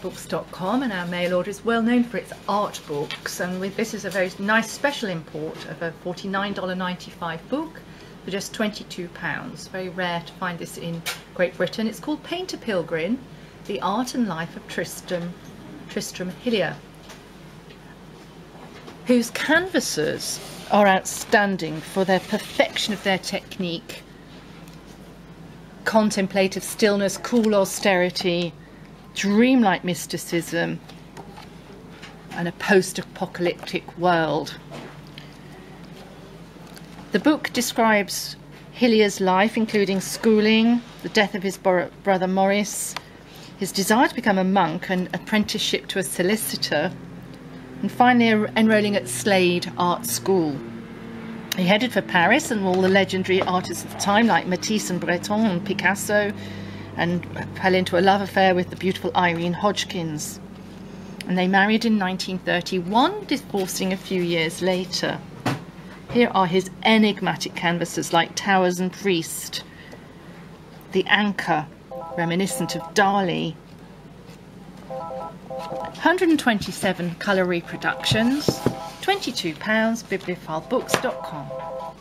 Books.com, and our mail order is well known for its art books, and with this is a very nice special import of a $49.95 book for just £22. Very rare to find this in Great Britain. It's called Painter Pilgrim: The Art and Life of Tristram Hillier, whose canvases are outstanding for their perfection of their technique, contemplative stillness, cool austerity, dreamlike mysticism, and a post-apocalyptic world. The book describes Hillier's life, including schooling, the death of his brother Maurice, his desire to become a monk, and apprenticeship to a solicitor, and finally enrolling at Slade Art School. He headed for Paris, and all the legendary artists of the time like Matisse and Breton and Picasso, and fell into a love affair with the beautiful Irene Hodgkins. And they married in 1931, divorcing a few years later. Here are his enigmatic canvases like Towers and Priest, The Anchor, reminiscent of Dali. 127 colour reproductions, £22, bibliophilebooks.com.